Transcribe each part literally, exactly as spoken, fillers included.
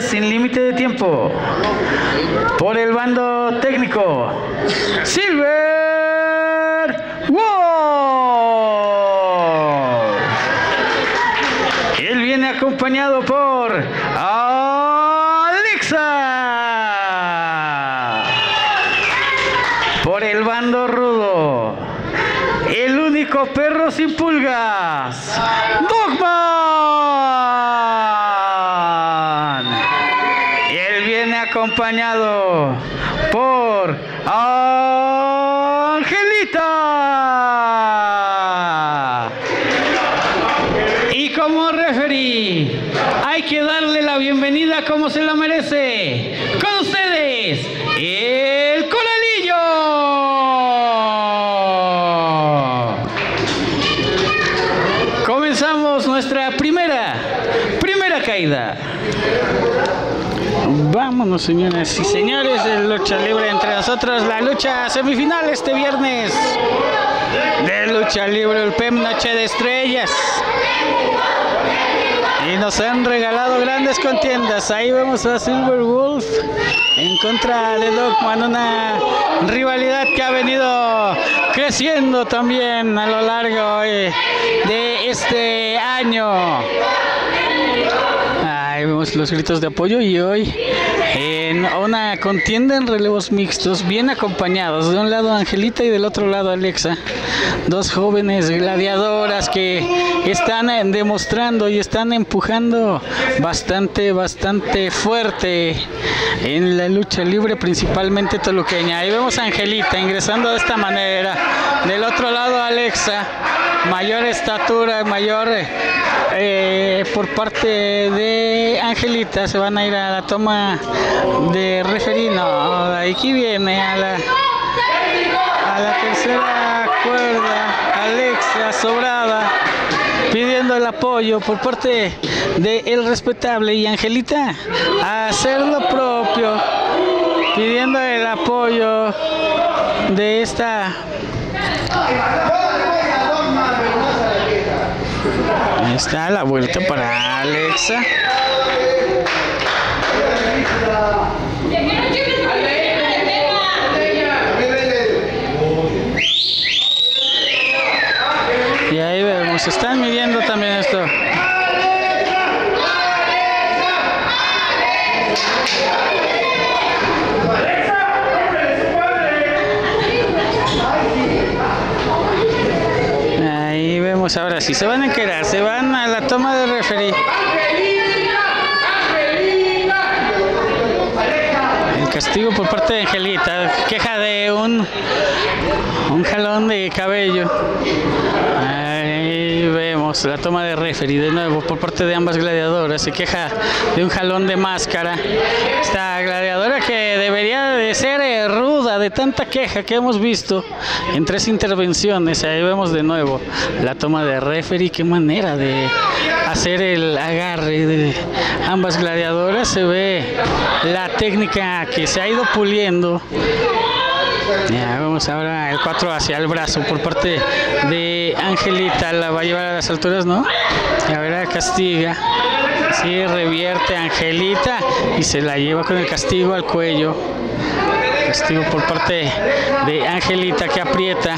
Estrellas sin límite de tiempo. Por el bando técnico, Silver Wolf. Él viene acompañado por Alexa. Por el bando rudo, el único perro sin pulgas, Dogman. Acompañado por Angelita. Y como referí, hay que darle la bienvenida como se la merece. Con ustedes, El Coralillo. Comenzamos nuestra primera, primera caída. Vámonos, señoras y señores, de Lucha Libre Entre Nosotros, la lucha semifinal este viernes de Lucha Libre U L P E M, Noche de Estrellas. Y nos han regalado grandes contiendas. Ahí vemos a Silver Wolf en contra de Dogman, una rivalidad que ha venido creciendo también a lo largo de este año. Ahí vemos los gritos de apoyo y hoy en una contienda en relevos mixtos, bien acompañados, de un lado Angelita y del otro lado Alexa, dos jóvenes gladiadoras que están demostrando y están empujando bastante, bastante fuerte en la lucha libre, principalmente toluqueña. Ahí vemos a Angelita ingresando de esta manera, del otro lado Alexa, mayor estatura, mayor... Eh, por parte de Angelita. Se van a ir a la toma de referí. No, aquí viene a la, a la tercera cuerda Alexa, sobrada, pidiendo el apoyo por parte de el respetable, y Angelita a hacer lo propio, pidiendo el apoyo de esta. Ahí está la vuelta para Alexa. Y ahí vemos, están midiendo también esto. Ahora sí, se van a quedar, se van a la toma de referí. El castigo por parte de Angelita, queja de un, un jalón de cabello. Ahí vemos la toma de referí de nuevo por parte de ambas gladiadoras, se queja de un jalón de máscara. Esta gladiadora que debería de ser ruda, de tanta queja que hemos visto en tres intervenciones. Ahí vemos de nuevo la toma de referee, qué manera de hacer el agarre de ambas gladiadoras. Se ve la técnica que se ha ido puliendo. Ya vemos ahora el cuatro hacia el brazo por parte de Angelita, la va a llevar a las alturas, ¿no? Y ahora castiga. Sí, revierte Angelita y se la lleva con el castigo al cuello. Castigo por parte de Angelita que aprieta,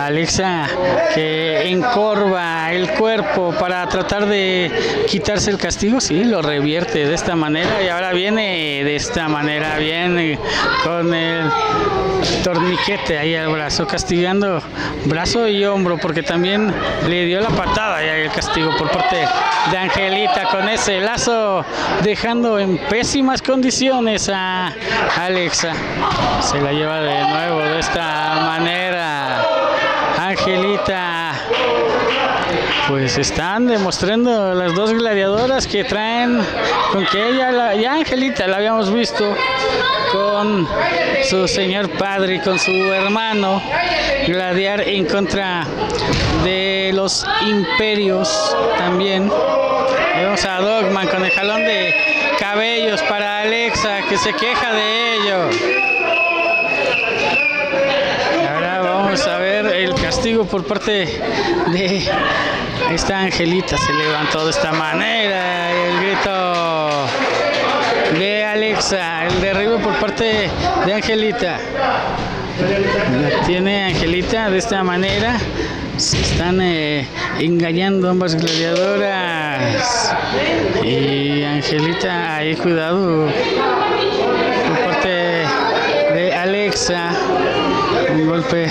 Alexa que encorva el cuerpo para tratar de quitarse el castigo. Sí, lo revierte de esta manera y ahora viene de esta manera, viene con el torniquete ahí al brazo, castigando brazo y hombro, porque también le dio la patada y el castigo por parte de Angelita con ese lazo, dejando en pésimas condiciones a Alexa. Se la lleva de nuevo de esta manera. Angelita, pues están demostrando las dos gladiadoras que traen con que ella, la, ya Angelita la habíamos visto con su señor padre y con su hermano gladiar en contra de los imperios también. Vemos a Dogman con el jalón de cabellos para Alexa, que se queja de ello. Ahora vamos a ver el castigo por parte de esta Angelita. Se levantó de esta manera, el grito Alexa, el derribo por parte de Angelita. La tiene Angelita de esta manera. Se están eh, engañando ambas gladiadoras. Y Angelita, ahí cuidado por parte de Alexa. Un golpe.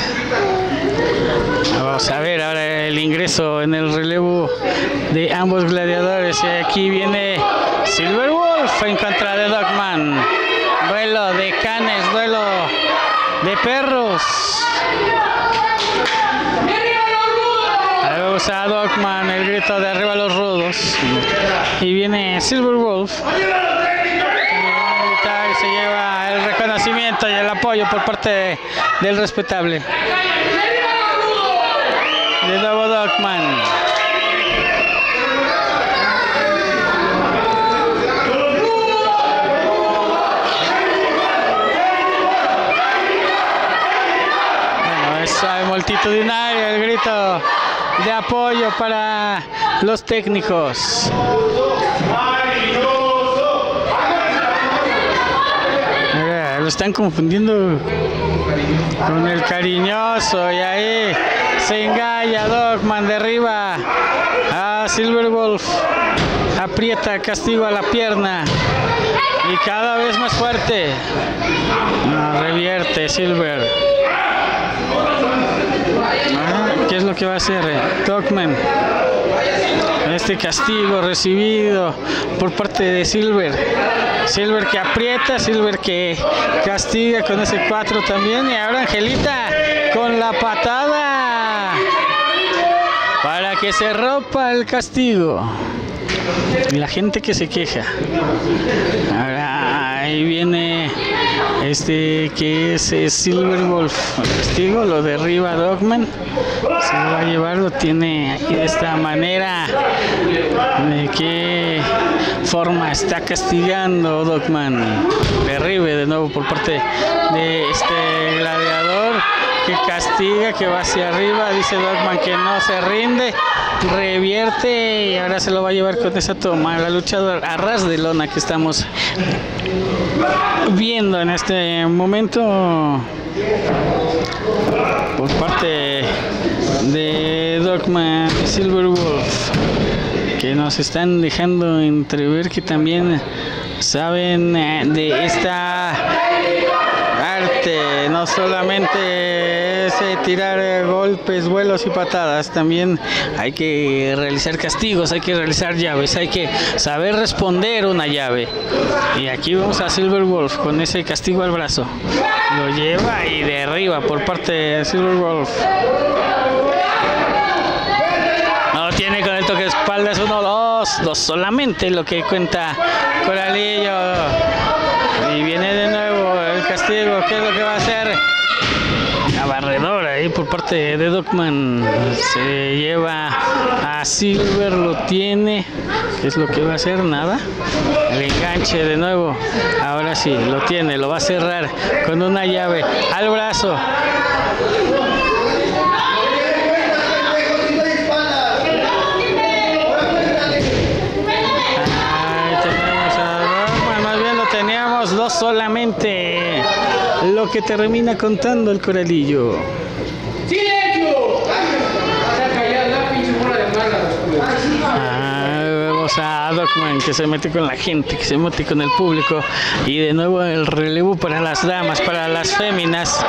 Vamos a ver ahora el ingreso en el relevo de ambos gladiadores. Y aquí viene Silver Wolf en contra de Dogman. Duelo de canes, duelo de perros. Ahí vamos a Dogman, el grito de arriba a los rudos. Y viene Silver Wolf. Y se lleva el reconocimiento y el apoyo por parte del respetable. De nuevo Dogman. Bueno, esa es multitudinario el grito de apoyo para los técnicos. Mira, lo están confundiendo con el cariñoso y ahí se engaña Dogman, derriba a Silver Wolf, aprieta, castiga la pierna y cada vez más fuerte. No, revierte Silver. Ah, ¿qué es lo que va a hacer Dogman? Este castigo recibido por parte de Silver. Silver que aprieta, Silver que castiga con ese cuatro también. Y ahora Angelita con la patada, para que se rompa el castigo. Y la gente que se queja. Ahora, ahí viene este que es Silver Wolf. El castigo lo derriba Dogman. Se lo va a llevar, lo tiene aquí de esta manera. ¿De qué forma está castigando Dogman? Derribe de nuevo por parte de este gladiador, que castiga, que va hacia arriba, dice Dogman que no se rinde, revierte y ahora se lo va a llevar con esa toma, la luchadora a ras de lona que estamos viendo en este momento por parte de Dogman y Silver Wolf, que nos están dejando entrever que también saben de esta arte, no solamente tirar golpes, vuelos y patadas, también hay que realizar castigos, hay que realizar llaves, hay que saber responder una llave. Y aquí vamos a Silver Wolf con ese castigo al brazo, lo lleva y derriba por parte de Silver Wolf. No tiene con el toque de espaldas, uno, dos, dos solamente lo que cuenta Coralillo. Y viene de nuevo el castigo, ¿qué es lo que va a hacer? La barredora ahí por parte de Dogman, se lleva a Silver, lo tiene, ¿qué es lo que va a hacer? Nada, el enganche de nuevo, ahora sí, lo tiene, lo va a cerrar con una llave al brazo. Ahí tenemos a Dogman, más bien lo teníamos dos solamente. Lo que termina contando el Coralillo. Ah, vemos a Dogman que se mete con la gente, que se mete con el público. Y de nuevo el relevo para las damas, para las féminas.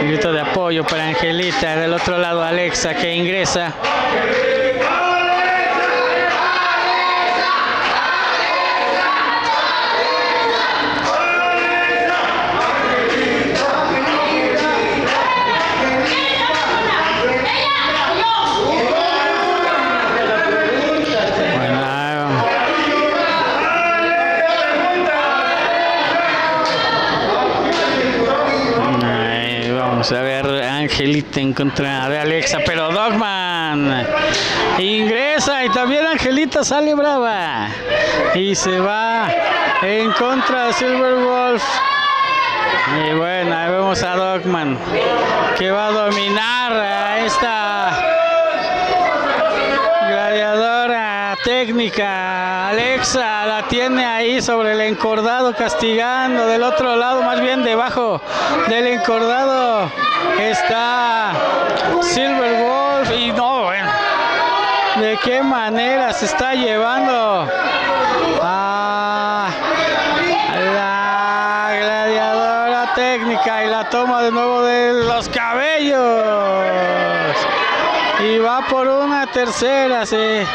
Un grito de apoyo para Angelita. Del otro lado Alexa que ingresa. A ver, Angelita en contra de Alexa, pero Dogman ingresa y también Angelita sale brava y se va en contra de Silver Wolf. Y bueno, ahí vemos a Dogman que va a dominar a esta gladiadora técnica. Alexa la tiene ahí sobre el encordado, castigando del otro lado, más bien debajo del encordado está Silver Wolf. Y no, bueno, de qué manera se está llevando a la gladiadora técnica, y la toma de nuevo de los cabellos y va por una tercera. Se,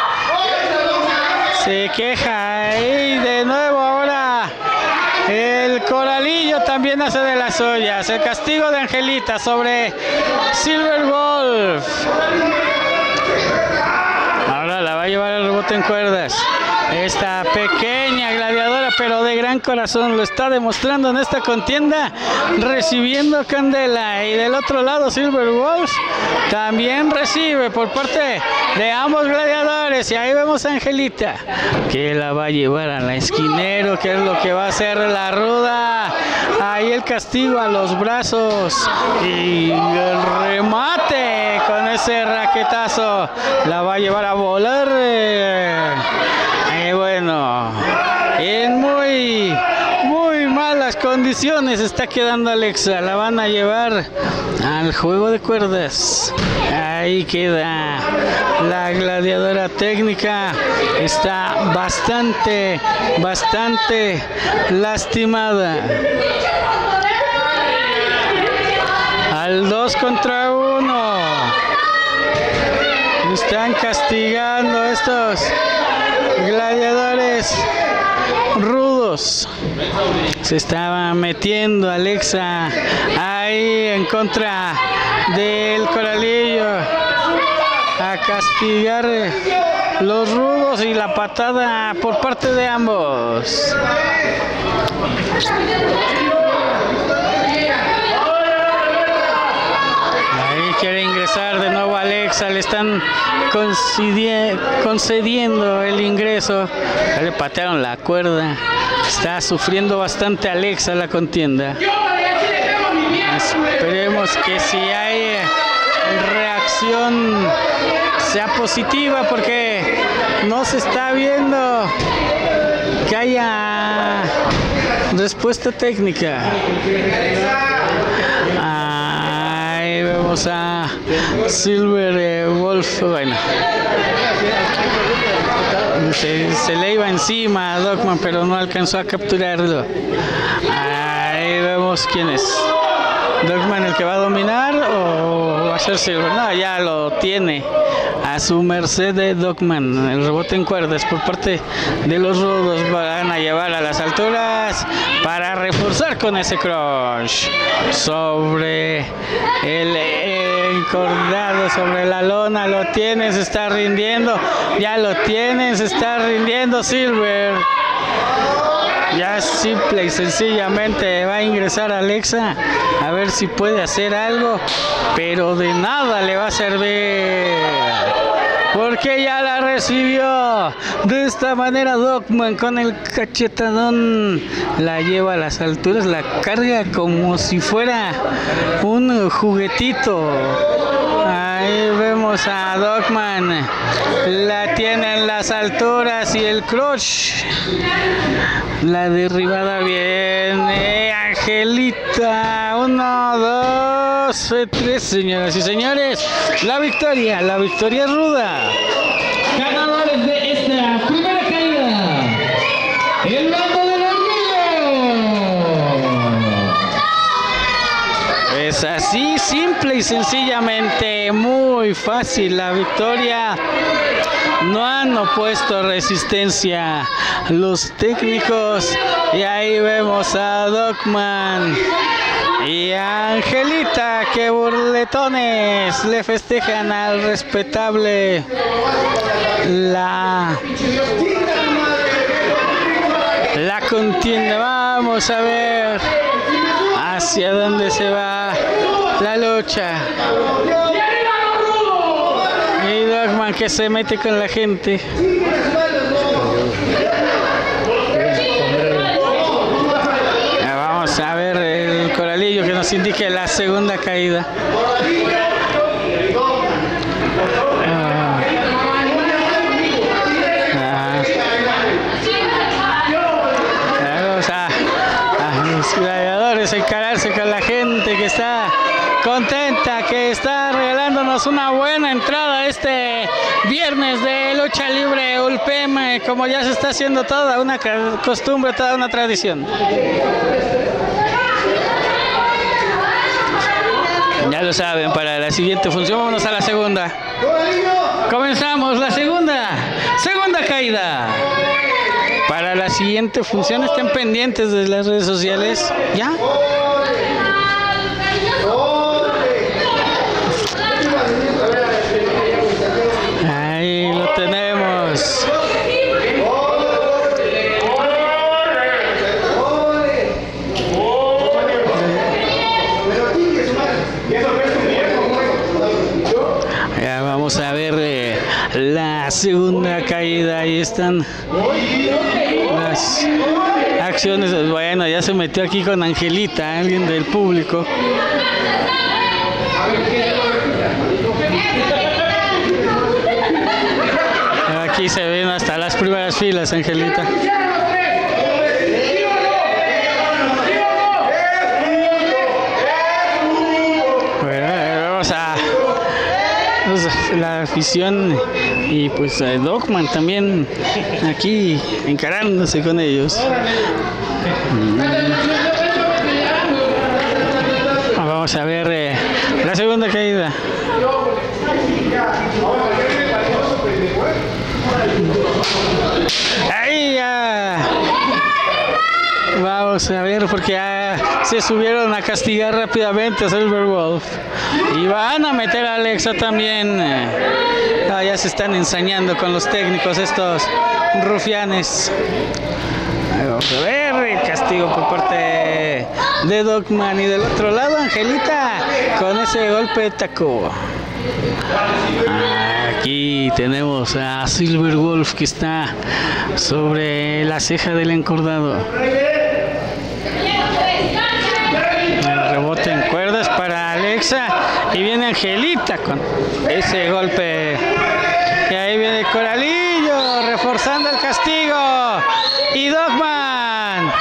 se queja y de nuevo ahora el Coralillo también hace de las suyas. El castigo de Angelita sobre Silver Wolf. Ahora la va a llevar el rebote en cuerdas. Esta pequeña gladiadora, pero de gran corazón, lo está demostrando en esta contienda, recibiendo candela. Y del otro lado Silver Wolf también recibe por parte de ambos gladiadores. Y ahí vemos a Angelita, que la va a llevar a la esquinero, que es lo que va a hacer la ruda. Ahí el castigo a los brazos y el remate con ese raquetazo. La va a llevar a volar. Bueno, en muy, muy malas condiciones está quedando Alexa. La van a llevar al juego de cuerdas. Ahí queda la gladiadora técnica. Está bastante, bastante lastimada. Al dos contra uno. Están castigando estos gladiadores rudos. Se estaba metiendo Alexa ahí en contra del Coralillo a castigar los rudos, y la patada por parte de ambos. Quiere ingresar de nuevo Alexa, le están concediendo el ingreso. Ya le patearon la cuerda. Está sufriendo bastante Alexa la contienda. Esperemos que si hay reacción sea positiva, porque no se está viendo que haya respuesta técnica. Vemos a Silver Wolf. Bueno, se, se le iba encima a Dogman, pero no alcanzó a capturarlo. Ahí vemos quién es. ¿Dogman el que va a dominar o va a ser Silver? No, ya lo tiene a su merced de Dogman. El rebote en cuerdas por parte de los rudos. Van a llevar a las alturas para reforzar con ese crunch sobre el encordado, sobre la lona. Lo tiene, se está rindiendo. Ya lo tiene, se está rindiendo Silver. Ya simple y sencillamente va a ingresar Alexa a ver si puede hacer algo, pero de nada le va a servir, porque ya la recibió de esta manera. Dogman con el cachetadón la lleva a las alturas, la carga como si fuera un juguetito. Ahí vemos a Dogman, la tiene en las alturas y el clutch, la derribada viene Angelita. Uno, dos, tres, señoras y señores, la victoria, la victoria ruda. Ganadores de esta primera caída, el bando del Angelillo. Es así, simple y sencillamente, muy fácil la victoria. No han opuesto resistencia los técnicos. Y ahí vemos a Dogman y a Angelita, que burletones le festejan al respetable la, la contienda. Vamos a ver hacia dónde se va la lucha. Y Dogman que se mete con la gente. Vamos a ver el Coralillo que nos indique la segunda caída. contenta que está regalándonos una buena entrada este viernes de Lucha Libre U L P E M, como ya se está haciendo toda una costumbre, toda una tradición. Ya lo saben, para la siguiente función, vámonos a la segunda. Comenzamos la segunda, segunda caída. Para la siguiente función estén pendientes de las redes sociales. ¿Ya? Ahí lo tenemos. Ya vamos a ver eh, la segunda caída. Ahí están las acciones. Bueno, ya se metió aquí con Angelita, alguien del público. Aquí se ven hasta las primeras filas, Angelita. Bueno, vamos a, vamos a la afición y pues a Dogman también aquí encarándose con ellos. Vamos a ver eh, la segunda caída. Ahí ya. Vamos a ver, porque ya se subieron a castigar rápidamente a Silver Wolf y van a meter a Alexa también. Ah, ya se están ensañando con los técnicos estos rufianes. Vamos a ver el castigo por parte de Dogman, y del otro lado Angelita con ese golpe de taco. Aquí tenemos a Silver Wolf que está sobre la ceja del encordado. El rebote en cuerdas para Alexa y viene Angelita con ese golpe. Y ahí viene el Coralillo reforzando el castigo. Y Dogman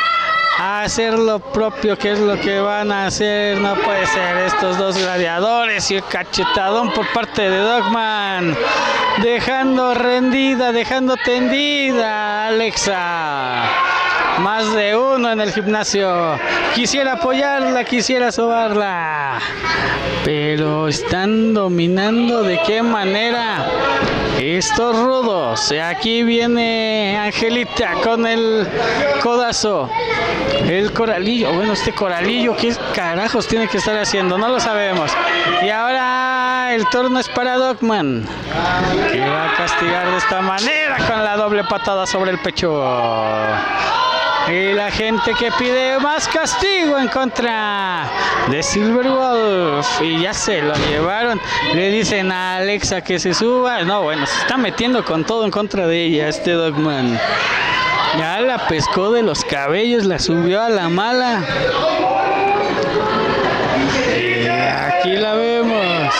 a hacer lo propio, que es lo que van a hacer. No puede ser, estos dos gladiadores, y el cachetadón por parte de Dogman, dejando rendida, dejando tendida a Alexa. Más de uno en el gimnasio quisiera apoyarla, quisiera sobarla, pero están dominando de qué manera estos rudos. Aquí viene Angelita con el codazo. El Coralillo, bueno, este Coralillo, ¿qué carajos tiene que estar haciendo? No lo sabemos. Y ahora el turno es para Dogman, que va a castigar de esta manera con la doble patada sobre el pecho. Y la gente que pide más castigo en contra de Silver Wolf. Y ya se lo llevaron. Le dicen a Alexa que se suba. No, bueno, se está metiendo con todo en contra de ella este Dogman. Ya la pescó de los cabellos, la subió a la mala. Y aquí la vemos.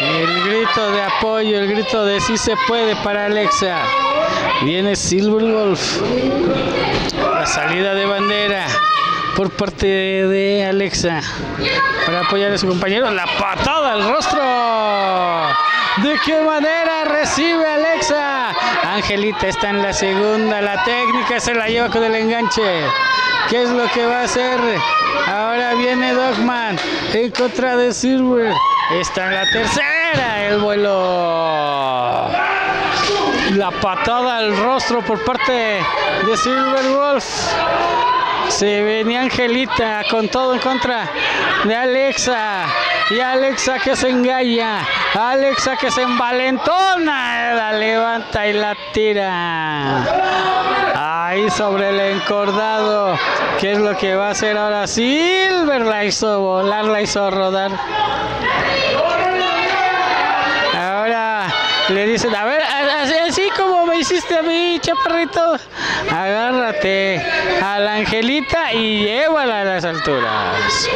El grito de apoyo, el grito de sí se puede para Alexa. Viene Silver Wolf. La salida de bandera por parte de Alexa para apoyar a su compañero. La patada al rostro. ¿De qué manera recibe Alexa? Angelita está en la segunda. La técnica se la lleva con el enganche. ¿Qué es lo que va a hacer? Ahora viene Dogman en contra de Silver. Está en la tercera. El vuelo. La patada al rostro por parte de Silver Wolf. Se venía Angelita con todo en contra de Alexa. Y Alexa que se engaña, Alexa que se envalentona, la levanta y la tira. Ahí sobre el encordado. ¿Qué es lo que va a hacer ahora? Silver la hizo volar, la hizo rodar. Ahora le dicen, a ver, así como me hiciste a mí, chaparrito, agárrate a la Angelita y llévala a las alturas.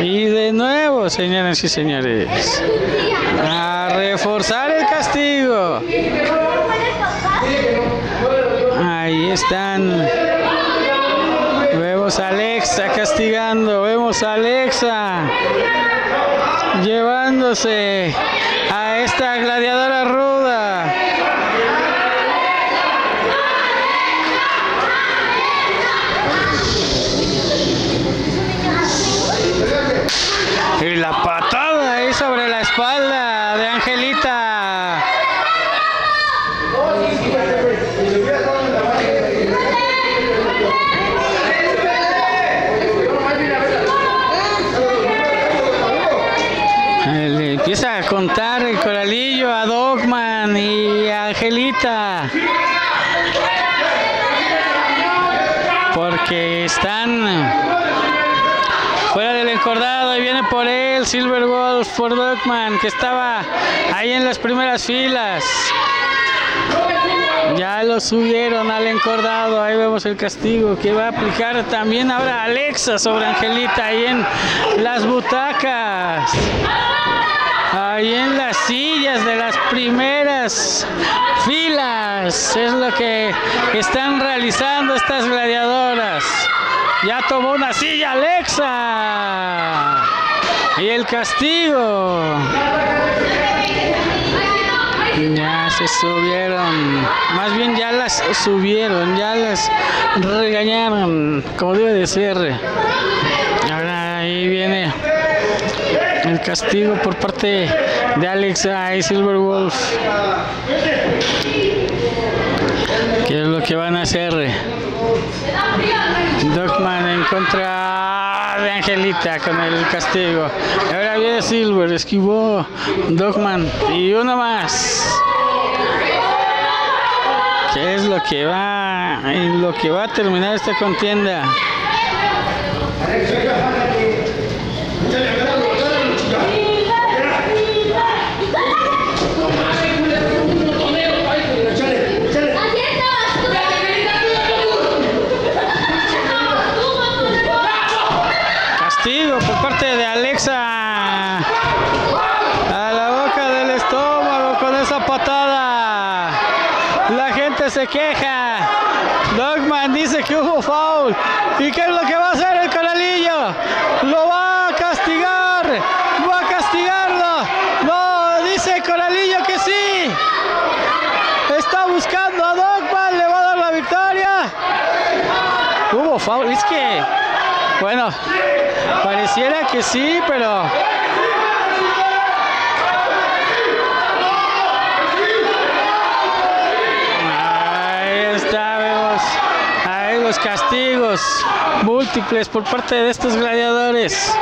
Y de nuevo, señoras y señores, a reforzar el castigo. Ahí están. Luego Vemos a Alexa castigando, vemos a Alexa llevándose a esta gladiadora ruda. Y la patada ahí sobre la espalda de Angelita. Le empieza a contar el Coralillo a Dogman y a Angelita, porque están fuera del encordado y viene por él Silver Wolf por Dogman, que estaba ahí en las primeras filas. Ya lo subieron al encordado. Ahí vemos el castigo que va a aplicar también ahora Alexa sobre Angelita, ahí en las butacas, ahí en las sillas de las primeras filas. Es lo que están realizando estas gladiadoras. Ya tomó una silla Alexa, y el castigo. Ya se subieron, más bien ya las subieron, ya las regañaron, como debe de ser. Ahora ahí viene el castigo por parte de Alexa y Silver Wolf. ¿Qué es lo que van a hacer? Dogman en contra de Angelita con el castigo. Ahora viene Silver, esquivó Dogman y uno más. ¿Qué es lo que va en lo que va a terminar esta contienda? Por parte de Alexa a la boca del estómago con esa patada. La gente se queja. Dogman dice que hubo foul. ¿Y qué es lo que va a hacer el Coralillo? Lo va a castigar, va a castigarlo. No, dice el Coralillo que sí. Está buscando a Dogman, le va a dar la victoria. Hubo foul, es que bueno, pareciera que sí, pero ahí está, vemos ahí los castigos múltiples por parte de estos gladiadores.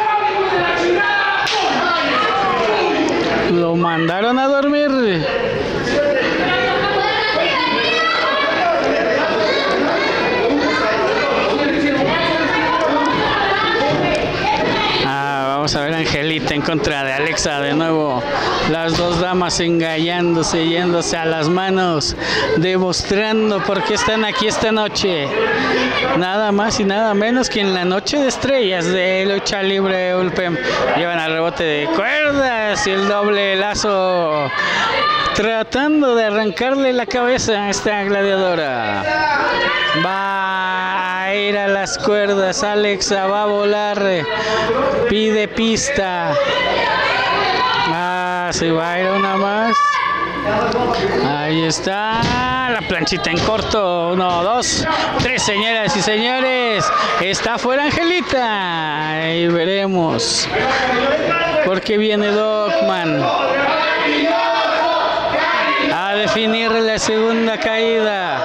Lo mandaron a dormir. Vamos a ver Angelita en contra de Alexa de nuevo. Las dos damas engallándose, yéndose a las manos, demostrando por qué están aquí esta noche. Nada más y nada menos que en la Noche de Estrellas de Lucha Libre U L P E M. Llevan al rebote de cuerdas y el doble lazo, tratando de arrancarle la cabeza a esta gladiadora. Va a ir a las cuerdas, Alexa va a volar, pide pista. Ah, se va a ir una más. Ahí está la planchita en corto. Uno, dos, tres, señoras y señores. Está fuera Angelita. Ahí veremos porque viene Dogman a definir la segunda caída.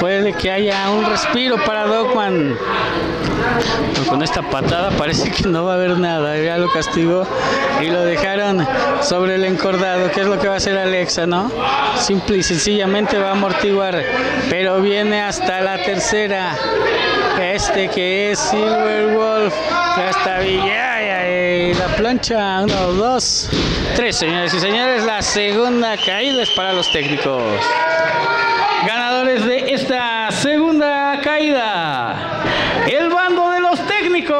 Puede que haya un respiro para Dogman, pero con esta patada parece que no va a haber nada. Ya lo castigó y lo dejaron sobre el encordado. ¿Qué es lo que va a hacer Alexa, no? Simple y sencillamente va a amortiguar, pero viene hasta la tercera. Este que es Silver Wolf. Ya está bien. La plancha. Uno, dos, tres, señores y señores. La segunda caída es para los técnicos. Ganadores de esta segunda caída, el bando de los técnicos.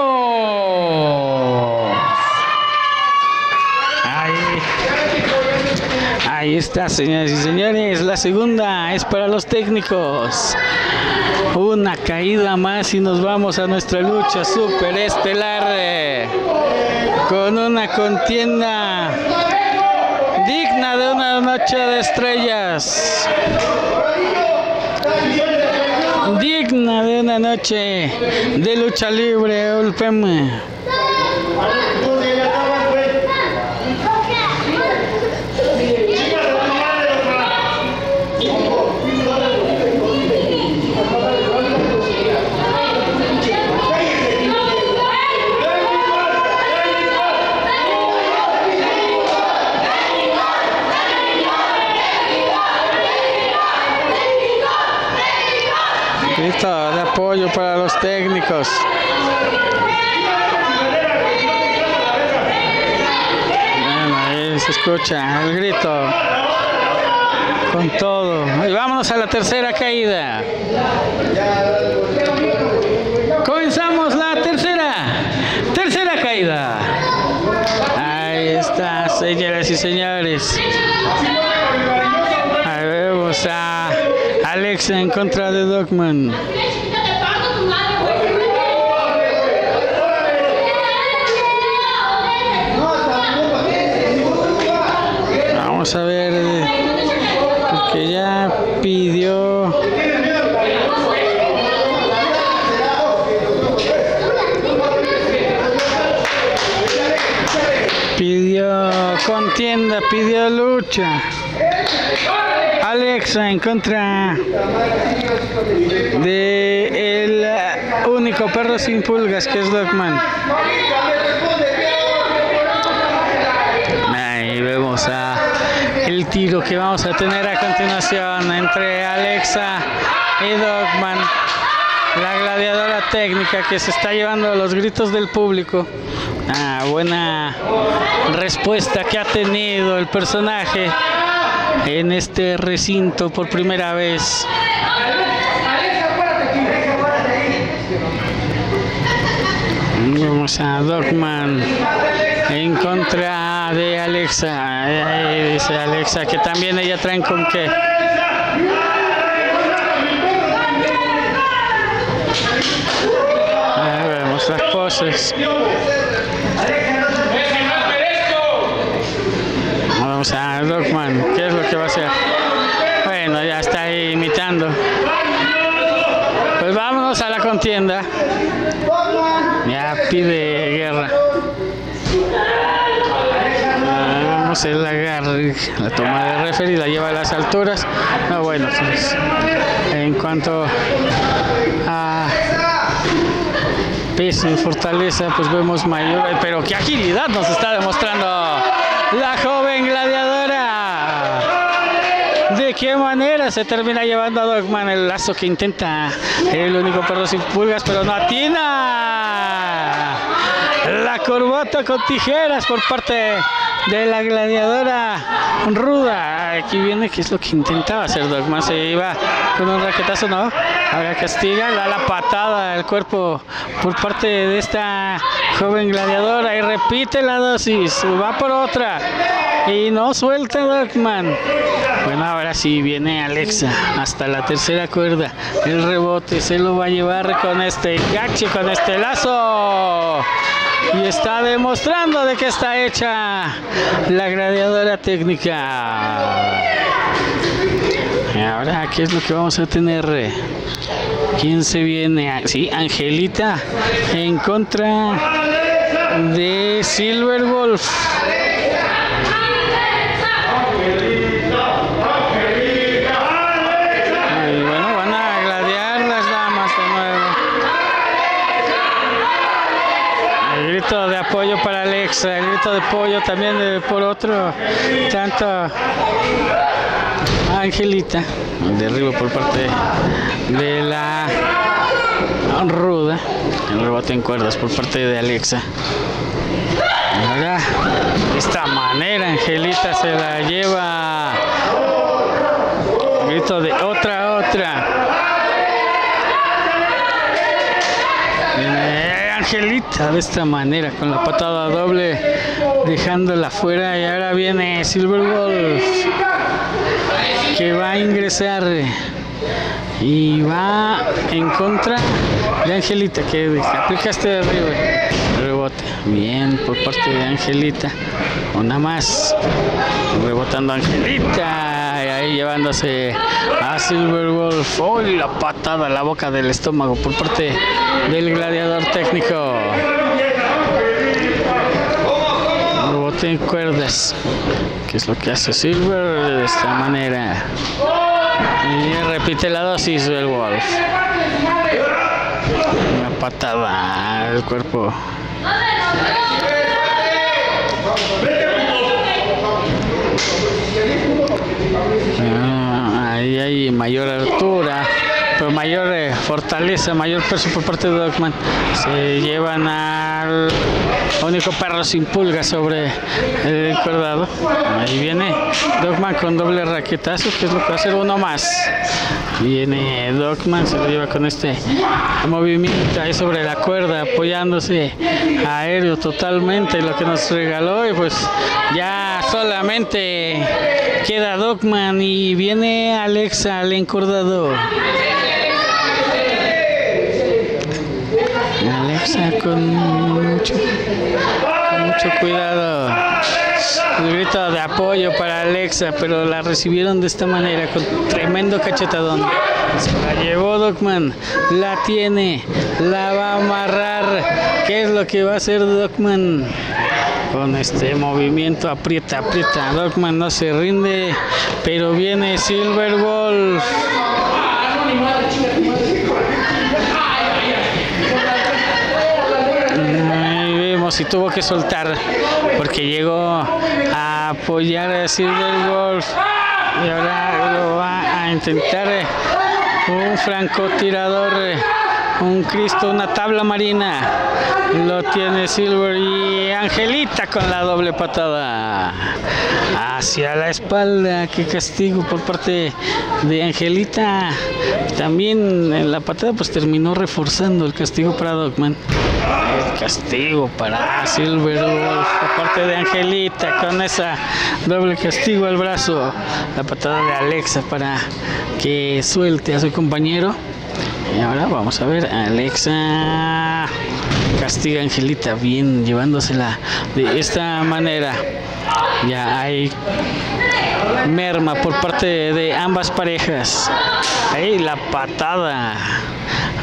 Ahí, ahí está, señores y señores. La segunda es para los técnicos. Una caída más y nos vamos a nuestra lucha superestelar. Con una contienda digna de una noche de estrellas. Digna de una noche de lucha libre, U L P E M. Listo, de apoyo para los técnicos. Bueno, ahí se escucha el grito con todo. Y vámonos a la tercera caída. Comenzamos la tercera, tercera caída. Ahí está, señoras y señores. Ahí vemos a Alexa en contra de Dogman. Vamos a ver, porque ya pidió. Pidió contienda, pidió lucha. Alexa en contra de el único perro sin pulgas que es Dogman. Ahí vemos a el tiro que vamos a tener a continuación entre Alexa y Dogman, la gladiadora técnica que se está llevando los gritos del público. Ah, buena respuesta que ha tenido el personaje en este recinto por primera vez. Vamos a Dogman en contra de Alexa. Ahí dice Alexa que también ella traen con qué. Ahí vemos las poses. Vamos a Dogman, ¿qué es lo que va a hacer? Bueno, ya está ahí imitando. Pues vámonos a la contienda. Ya pide guerra. Vamos a la agarre, la toma de referee, la lleva a las alturas. No, bueno, pues, en cuanto a peso y fortaleza, pues vemos mayor, pero qué agilidad nos está demostrando la joven gladiadora. De qué manera se termina llevando a Dogman el lazo que intenta el único perro sin pulgas, pero no atina. La corbata con tijeras por parte de la gladiadora ruda. Aquí viene que es lo que intentaba hacer Dogman. Se iba con un raquetazo, ¿no? Ahora castiga, da la patada al cuerpo por parte de esta joven gladiadora y repite la dosis, va por otra y no suelta Dogman. Bueno, ahora sí viene Alexa hasta la tercera cuerda, el rebote se lo va a llevar con este gancho, con este lazo. Y está demostrando de que está hecha la gladiadora técnica. Y ahora, ¿qué es lo que vamos a tener? ¿Quién se viene? Sí, Angelita en contra de Silver Wolf. Y bueno, van a gladiar las damas de nuevo. El grito de apoyo para Alexa, el grito de apoyo también de, por otro tanto. Angelita, derribo por parte de la ruda, el rebote en cuerdas por parte de Alexa. Ahora, de esta manera Angelita se la lleva. Grito de otra a otra. Angelita de esta manera, con la patada doble, dejándola fuera. Y ahora viene Silver Wolf, que va a ingresar y va en contra de Angelita, que aplica este derribe. Rebote, bien por parte de Angelita, una más, rebotando Angelita, y ahí llevándose a Silver Wolf. ¡Oh, la patada a la boca del estómago por parte del gladiador técnico! Rebote en cuerdas, que es lo que hace Silver de esta manera, y repite la dosis del Wolf. Una patada al cuerpo. Ah, ahí hay mayor altura, pero mayor eh, fortaleza, mayor peso por parte de Dogman. Se llevan al único perro sin pulga sobre el cordado. Ahí viene Dogman con doble raquetazo, que es lo que va a hacer uno más. Viene Dogman, se lo lleva con este movimiento ahí sobre la cuerda, apoyándose aéreo totalmente, lo que nos regaló. Y pues ya solamente queda Dogman, y viene Alexa al encordador. Alexa con mucho, con mucho cuidado. El grito de apoyo para Alexa, pero la recibieron de esta manera con tremendo cachetadón. Se la llevó Dogman, la tiene, la va a amarrar. ¿Qué es lo que va a hacer Dogman? Con este movimiento aprieta, aprieta. Dogman no se rinde, pero viene Silver Wolf. Y tuvo que soltar porque llegó a apoyar a Silver Wolf, y ahora lo va a intentar un francotirador, un Cristo, una tabla marina. Lo tiene Silver, y Angelita con la doble patada hacia la espalda. Qué castigo por parte de Angelita. También en la patada pues terminó reforzando el castigo para Dogman. El castigo para Silver Wolf por parte de Angelita, con esa doble castigo al brazo. La patada de Alexa para que suelte a su compañero. Y ahora vamos a ver, Alexa castiga a Angelita, bien, llevándosela de esta manera. Ya hay merma por parte de ambas parejas. Ahí la patada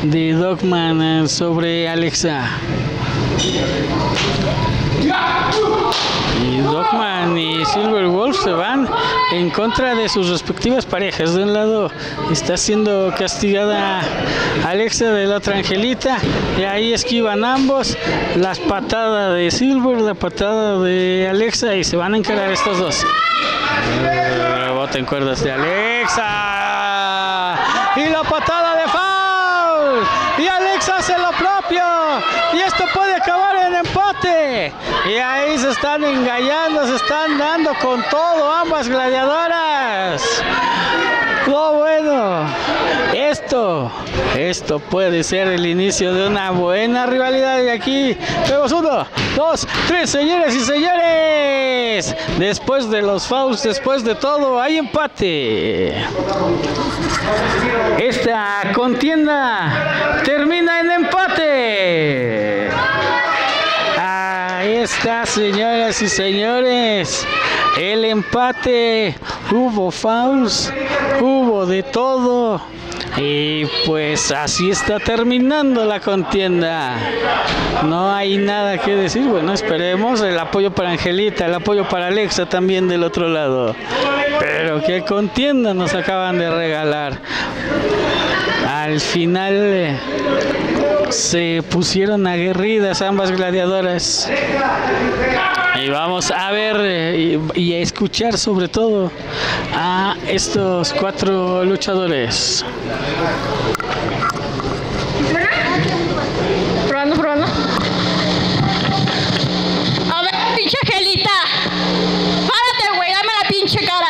de Dogman sobre Alexa. Y Dogman y Silver Wolf se van en contra de sus respectivas parejas. De un lado está siendo castigada Alexa, de la otra Angelita, y ahí esquivan ambos las patadas de Silver, la patada de Alexa, y se van a encarar estos dos. Rebote en cuerdas de Alexa, y la patada de foul, y Alexa hace lo propio, y esto puede acabar en empate. Y ahí se están engañando, se están dando con todo ambas gladiadoras. Lo bueno, esto, esto puede ser el inicio de una buena rivalidad. Y aquí vemos uno, dos, tres, señores y señores. Después de los fouls, después de todo, hay empate. Esta contienda termina en empate. Ahí está, señoras y señores. El empate, hubo fouls, hubo de todo, y pues así está terminando la contienda. No hay nada que decir. Bueno, esperemos el apoyo para Angelita, el apoyo para Alexa también del otro lado. Pero qué contienda nos acaban de regalar. Al final eh, se pusieron aguerridas ambas gladiadoras. Y vamos a ver y, y a escuchar sobre todo a estos cuatro luchadores. Probando, probando. A ver, pinche Angelita. Párate, güey, dame la pinche cara.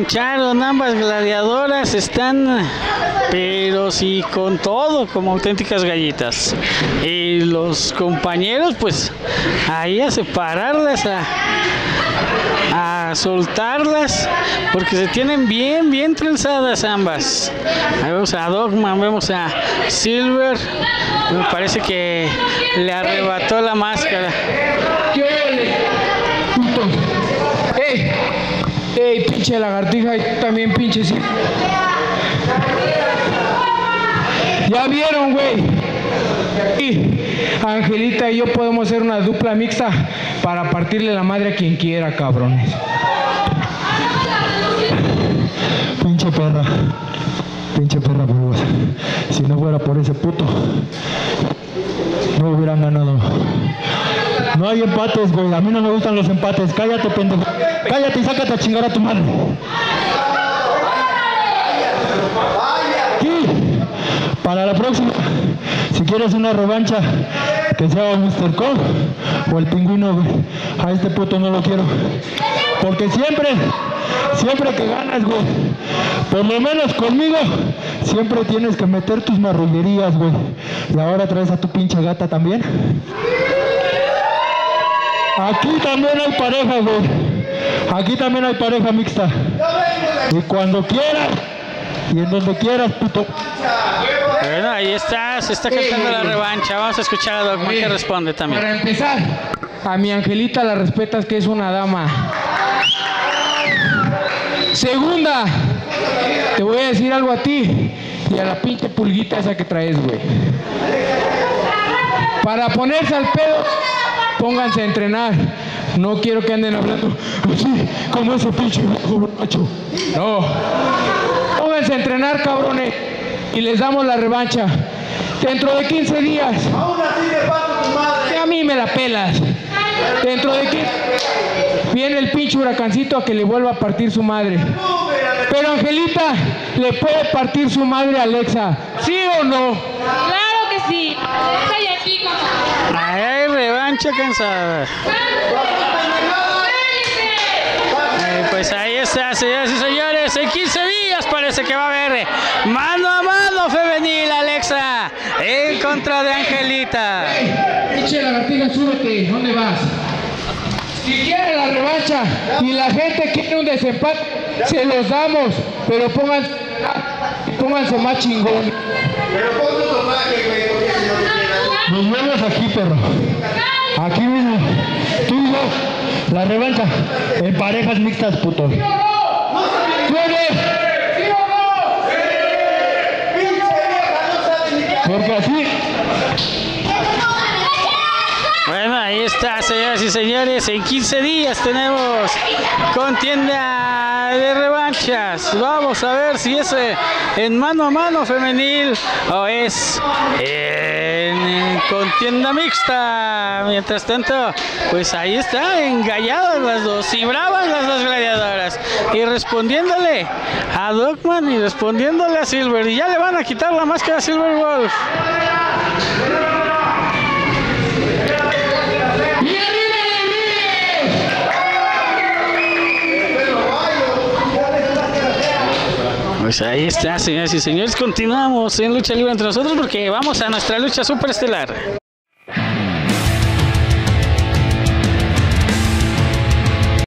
engancharon, ambas gladiadoras están pero sí con todo, como auténticas gallitas, y los compañeros pues ahí a separarlas, a, a soltarlas, porque se tienen bien bien trenzadas ambas. Ahí vemos a Dogman, vemos a Silver, me parece que le arrebató la máscara. ¡Ey, pinche lagartija! Y tú también, pinche... Sí. ¡Ya vieron, güey! Y Angelita y yo podemos hacer una dupla mixta para partirle la madre a quien quiera, cabrones. Pinche perra. Pinche perra, huevos. Si no fuera por ese puto, no hubieran ganado. No hay empates, güey. A mí no me gustan los empates. Cállate, pendejo. Cállate y sácate a chingar a tu madre. Y para la próxima, si quieres una revancha, que sea mister Cole o el pingüino, güey. A este puto no lo quiero. Porque siempre, siempre que ganas, güey, por lo menos conmigo, siempre tienes que meter tus marrullerías, güey. Y ahora traes a tu pinche gata también. Aquí también hay pareja, güey. Aquí también hay pareja mixta. Y cuando quieras, y en donde quieras, puto. Bueno, ahí está, se está cantando sí, la revancha. Vamos a escuchar a Dogman que responde también. Para empezar, a mi Angelita la respetas, que es una dama. Segunda, te voy a decir algo a ti y a la pinche pulguita esa que traes, güey. Para ponerse al pedo, pónganse a entrenar. No quiero que anden hablando así, como ese pinche viejo borracho. No. Pónganse a entrenar, cabrones, y les damos la revancha. Dentro de quince días. Aún así me paso tu madre. Que a mí me la pelas. Dentro de quince... Viene el pinche huracancito a que le vuelva a partir su madre. Pero Angelita le puede partir su madre a Alexa. ¿Sí o no? Claro que sí. Estoy aquí con... ¡Ay, revancha cansada! Eh, pues ahí está, señoras y señores. En quince días parece que va a haber mano a mano femenil, Alexa, en contra de Angelita. Pinche lagartija, súbete. ¿Dónde vas? Si quieren la revancha y la gente quiere un desempate, se los damos, pero pónganse, pónganse más chingón. Pero ponte tu magia, güey, porque si no te quieras. Nos vemos aquí, perro. Aquí mismo. Tú y yo. La revancha. En parejas mixtas, puto. ¡Sí o no! ¡Sí o no! ¡Pinche vieja! ¡No sabes ni qué hacer! Porque así... Bueno, ahí está, señoras y señores, en quince días tenemos contienda de revanchas. Vamos a ver si es en mano a mano femenil o es en contienda mixta. Mientras tanto, pues ahí está, engalladas las dos y bravas las dos gladiadoras. Y respondiéndole a Dogman y respondiéndole a Silver. Y ya le van a quitar la máscara a Silver Wolf. Pues ahí está, señoras y señores, continuamos en Lucha Libre Entre Nosotros porque vamos a nuestra lucha superestelar.